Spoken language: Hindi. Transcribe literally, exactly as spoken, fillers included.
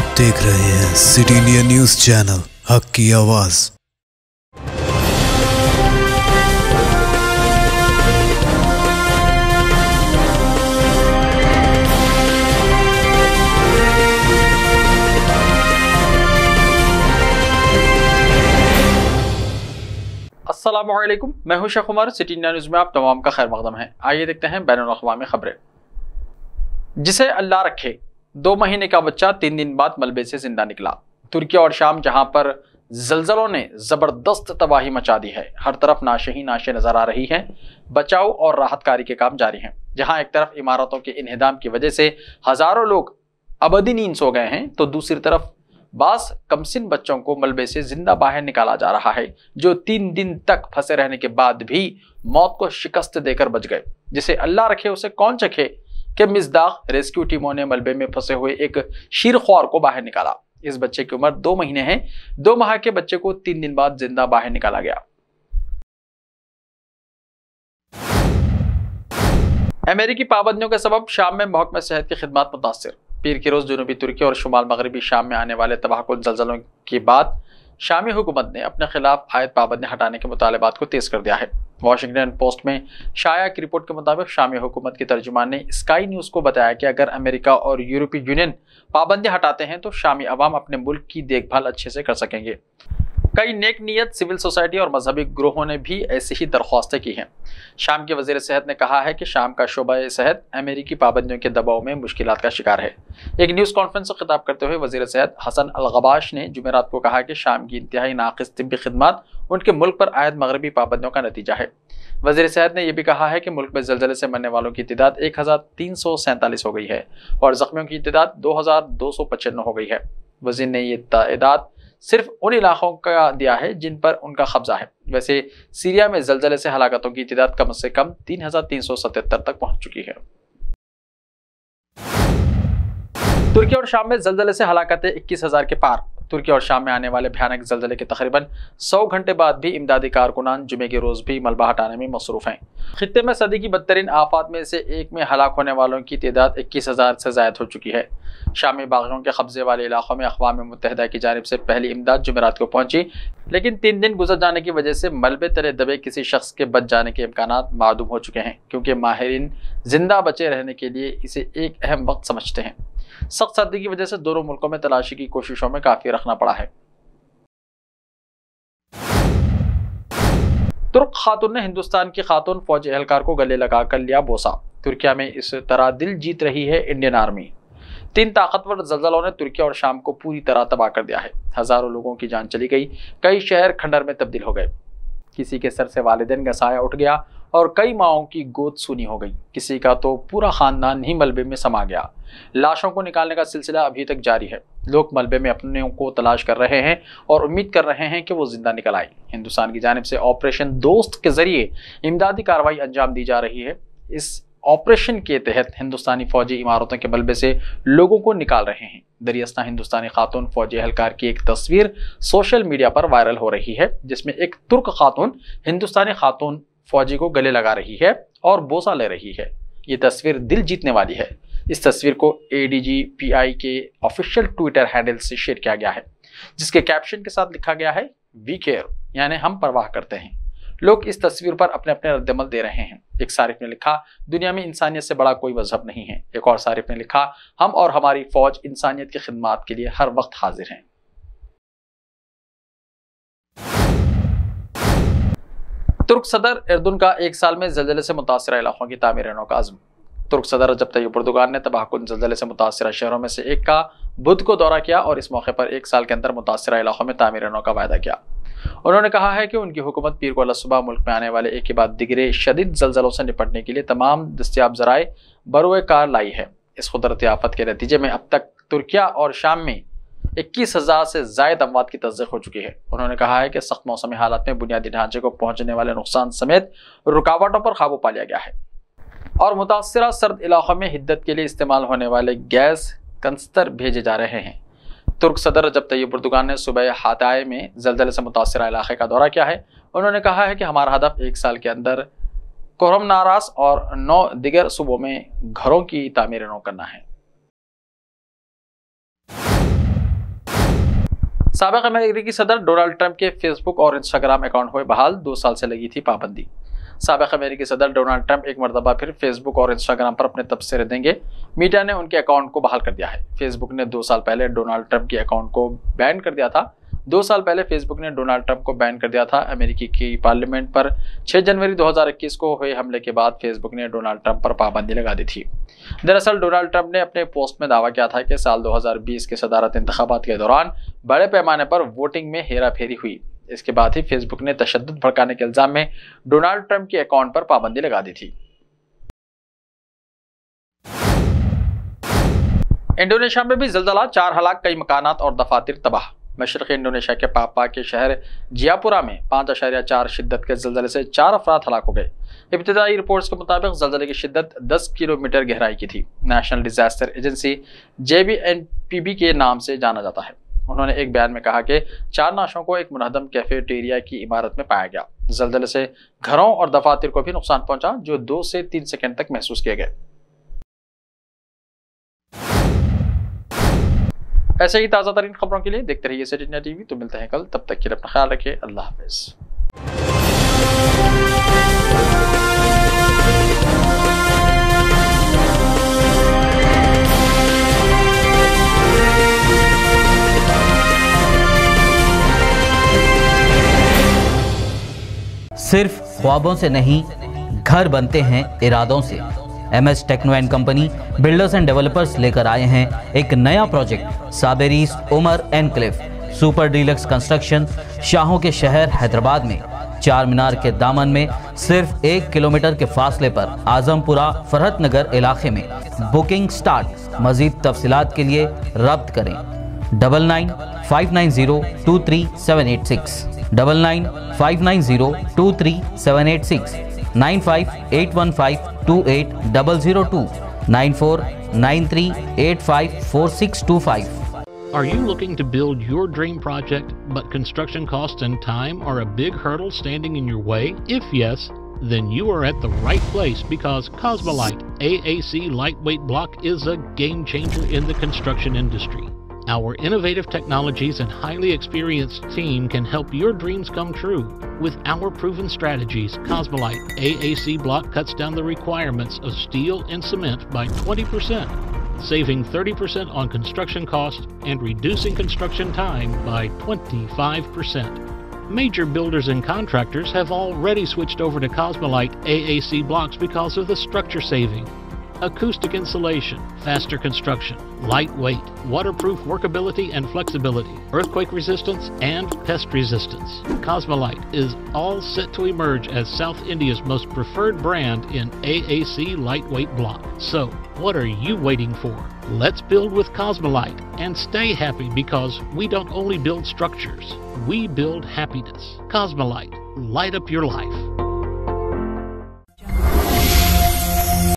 आप देख रहे हैं सिटीनिया न्यूज चैनल, हक की आवाज। अस्सलामुअलैकुम, मैं हूं शेख उमर। सिटीनिया न्यूज़ में आप तमाम का खैर मकदम है। आइए देखते हैं बैनुल-अक़वामी खबरें। जिसे अल्लाह रखे, दो महीने का बच्चा तीन दिन बाद मलबे से जिंदा निकला। तुर्की और शाम, जहां पर जलजलों ने ज़बरदस्त तबाही मचा दी है, हर तरफ नाशे ही नाशे नज़र आ रही हैं। बचाव और राहत कारी के काम जारी हैं। जहाँ एक तरफ इमारतों के इन्हदाम की वजह से हज़ारों लोग अबदी नींद सो गए हैं, तो दूसरी तरफ बास कमसिन बच्चों को मलबे से जिंदा बाहर निकाला जा रहा है, जो तीन दिन तक फंसे रहने के बाद भी मौत को शिकस्त देकर बच गए। जिसे अल्लाह रखे उसे कौन चखे कि मिज़दाग रेस्क्यू टीमों ने मलबे में फंसे हुए एक शीरख्वार को बाहर निकाला। इस बच्चे की उम्र दो महीने है। दो माह के बच्चे को तीन दिन बाद जिंदा बाहर निकाला गया। अमेरिकी पाबंदियों के सबब शाम में महकमे सेहत की खिदमत मुतासर। पीर के रोज़ जनूबी तुर्की और शुमाल मगरबी शाम में आने वाले तबाहकुन जलजलों के बाद शामी हुकूमत ने अपने खिलाफ आयद पाबंदियाँ हटाने के मुतालबात को तेज़ कर दिया है। वाशिंगटन पोस्ट में शाया की रिपोर्ट के मुताबिक शामी हुकूमत के तर्जुमान ने स्काई न्यूज़ को बताया कि अगर अमेरिका और यूरोपी यूनियन पाबंदियाँ हटाते हैं तो शामी अवाम अपने मुल्क की देखभाल अच्छे से कर सकेंगे। कई नेक नीयत सिविल सोसाइटी और मजहबी ग्रोहों ने भी ऐसी ही दरख्वास्तें की हैं। शाम के वजीर सेहत ने कहा है कि शाम का शोबा सेहत अमेरिकी पाबंदियों के दबाव में मुश्किलात का शिकार है। एक न्यूज़ कॉन्फ्रेंस से खिताब करते हुए वजीर सेहत हसन अलगबाश ने जुमेरात को कहा कि शाम की इंतहाई नाक़िस तिब्बी खिदमत उनके मुल्क पर आयद मगरबी पाबंदियों का नतीजा है। वजीर सेहत ने यह भी कहा है कि मुल्क में जलजले से मरने वालों की तादाद एक हज़ार तीन सौ सैंतालीस हो गई है और ज़ख्मियों की तादाद दो हज़ार दो सौ पचानवे हो गई है। वजीर ने यह तादाद सिर्फ उन इलाकों का दिया है जिन पर उनका कब्जा है। वैसे सीरिया में जलजले से हलाकतों की तादाद कम से कम तीन हजार तीन सौ सतहत्तर तक पहुंच चुकी है। तुर्की और शाम में जलजले से हलाकतें इक्कीस हजार के पार। तुर्की और शाम में आने वाले भयानक जलजले के तकरीबन सौ घंटे बाद भी इमदादी कारकुनान जुमे के रोज़ भी मलबा हटाने में मसरूफ़ हैं। खित्ते में सदी की बदतरीन आफात में से एक में हलाक होने वालों की तादाद इक्कीस हज़ार से ज़ायद हो चुकी है। शामी बागियों के कब्जे वाले इलाकों में अक़वाम मुत्तहदा की जानिब से पहली इमदाद जुमेरात को पहुंची, लेकिन तीन दिन गुजर जाने की वजह से मलबे तले दबे किसी शख्स के बच जाने के इम्कानात मादूम हो चुके हैं, क्योंकि माहिरीन जिंदा बचे रहने के लिए इसे एक अहम वक्त समझते हैं। सख्त सर्दी की वजह से दोनों मुल्कों में तलाशी की कोशिशों में काफी रखना पड़ा है। तुर्क खातून ने हिंदुस्तान की खातून फौजी एहलकार को गले लगाकर लिया बोसा। तुर्किया में इस तरह दिल जीत रही है इंडियन आर्मी। तीन ताकतवर जलजलों ने तुर्की और शाम को पूरी तरह तबाह कर दिया है। हजारों लोगों की जान चली गई, कई शहर खंडर में तब्दील हो गए। किसी के सर से वालिदैन का साया उठ गया और कई माओं की गोद सूनी हो गई। किसी का तो पूरा खानदान ही मलबे में समा गया। लाशों को निकालने का सिलसिला अभी तक जारी है। लोग मलबे में अपने को तलाश कर रहे हैं और उम्मीद कर रहे हैं कि वो जिंदा निकल आए। हिंदुस्तान की जानिब से ऑपरेशन दोस्त के जरिए इमदादी कार्रवाई अंजाम दी जा रही है। इस ऑपरेशन के तहत हिंदुस्तानी फौजी इमारतों के मलबे से लोगों को निकाल रहे हैं। दरियासना हिंदुस्तानी खातून फौजी एहलकार की एक तस्वीर सोशल मीडिया पर वायरल हो रही है, जिसमें एक तुर्क खातून हिंदुस्तानी खातून फौजी को गले लगा रही है और बोसा ले रही है। ये तस्वीर दिल जीतने वाली है। इस तस्वीर को A D G P I के ऑफिशियल ट्विटर हैंडल से शेयर किया गया है, जिसके कैप्शन के साथ लिखा गया है वी केयर, यानी हम परवाह करते हैं। लोग इस तस्वीर पर अपने अपने रद्दमल दे रहे हैं। एक सारिफ ने लिखा दुनिया में इंसानियत से बड़ा कोई मजहब नहीं है। एक और सारिफ ने लिखा हम और हमारी फौज इंसानियत की खिदमत के लिए हर वक्त हाजिर हैं। तुर्क सदर एर्दोगन का एक साल में जलजले से मुतासर इलाकों की तामीर रहने का आज़म। तुर्क सदर रजब तैयब एर्दोगान ने तबाहकुन जलजले से मुतासर शहरों में से एक का बुध को दौरा किया और इस मौके पर एक साल के अंदर मुतासर इलाकों में तामीर रहने का वायदा किया। उन्होंने कहा है कि उनकी हुकूमत पीर को अल सुबह मुल्क में आने वाले एक के बाद दिगरे शदीद जलजलों से निपटने के लिए तमाम दस्तियाब ज़राए बरोए कार लाई है। इस कुदरती आफत के नतीजे में अब तक तुर्किया और शाम में इक्कीस हज़ार से ज़ायद अमवात की तस्दीक हो चुकी है। उन्होंने कहा है कि सख्त मौसमी हालात में बुनियादी ढांचे को पहुंचने वाले नुकसान समेत रुकावटों पर काबू पा लिया गया है और मुतासरा सर्द इलाकों में हिद्दत के लिए इस्तेमाल होने वाले गैस कनस्तर भेजे जा रहे हैं। तुर्क सदर रजब तैयब एर्दोगान ने सुबह हाताए में जलजले से मुतासरा इलाके का दौरा किया है। उन्होंने कहा है कि हमारा हदफ एक साल के अंदर कोरम नारास और नौ दिगर सूबों में घरों की तामीर करना है। साबिक़ अमेरिकी सदर डोनाल्ड ट्रंप के फेसबुक और इंस्टाग्राम अकाउंट हुए बहाल, दो साल से लगी थी पाबंदी। साबिक़ अमेरिकी सदर डोनाल्ड ट्रंप एक मरतबा फिर फेसबुक और इंस्टाग्राम पर अपने तबसरे देंगे। मीडिया ने उनके अकाउंट को बहाल कर दिया है। फेसबुक ने दो साल पहले डोनाल्ड ट्रंप के अकाउंट को बैन कर दिया था। दो साल पहले फेसबुक ने डोनाल्ड ट्रंप को बैन कर दिया था। अमेरिकी की पार्लियामेंट पर छह जनवरी दो हज़ार इक्कीस को हुए हमले के बाद फेसबुक ने डोनाल्ड ट्रंप पर पाबंदी लगा दी थी। दरअसल डोनाल्ड ट्रंप ने अपने पोस्ट में दावा किया था कि साल दो हज़ार बीस के सदारत इंतखाबात के दौरान बड़े पैमाने पर वोटिंग में हेरा फेरी हुई। इसके बाद ही फेसबुक ने तशद्दुद भड़काने के इल्ज़ाम में डोनाल्ड ट्रंप के अकाउंट पर पाबंदी लगा दी थी। इंडोनेशिया में भी ज़लज़ला, चार हलाक, कई मकानात और दफातर तबाह। मशरक़ी इंडोनेशिया के पापा के शहर जियापुरा में पाँच अशारिया चार शिद्दत के ज़लज़ले से चार अफराद हलाक हो गए। इब्तदाई रिपोर्ट्स के मुताबिक ज़लज़ले की शिद्दत दस किलोमीटर गहराई की थी। National disaster agency J B N P B के नाम से जाना जाता है। उन्होंने एक बयान में कहा कि चार नाशों को एक मुनहदम कैफेटेरिया की इमारत में पाया गया। ज़लज़ले से घरों और दफातर को भी नुकसान पहुँचा, जो दो से तीन सेकेंड तक महसूस किए गए। ऐसे ही ताज़ा तरीन खबरों के लिए देखते रहिए सिटिन्या टीवी। तो मिलते हैं कल, तब तक के लिए अपना ख्याल रखिए। अल्लाह हाफ़िज़। सिर्फ ख्वाबों से नहीं, घर बनते हैं इरादों से। M S techno and company builders and developers लेकर आए हैं एक नया प्रोजेक्ट साबेरीस उमर and cliff super deluxe construction, शाहों के शहर हैदराबाद में। चार मीनार के दामन में सिर्फ एक किलोमीटर के फासले पर आजमपुरा फरहत नगर इलाके में। Booking start. मजीद तफसीलात के लिए रब्त करें double nine five nine zero two three seven eight six, double nine five nine zero two three seven eight six, nine five eight one five two eight zero zero two, nine four nine three eight five four six two five. Are you looking to build your dream project, but construction costs and time are a big hurdle standing in your way? If yes, then you are at the right place, because Cosmolite A A C lightweight block is a game changer in the construction industry. Our innovative technologies and highly experienced team can help your dreams come true. With our proven strategies, Cosmolite A A C block cuts down the requirements of steel and cement by twenty percent, saving thirty percent on construction costs and reducing construction time by twenty-five percent. Major builders and contractors have already switched over to Cosmolite A A C blocks because of the structure saving, acoustic insulation, faster construction, lightweight, waterproof workability and flexibility, earthquake resistance and pest resistance. Cosmolite is all set to emerge as South India's most preferred brand in A A C lightweight block. So, what are you waiting for? Let's build with Cosmolite and stay happy, because we don't only build structures, we build happiness. Cosmolite, light up your life.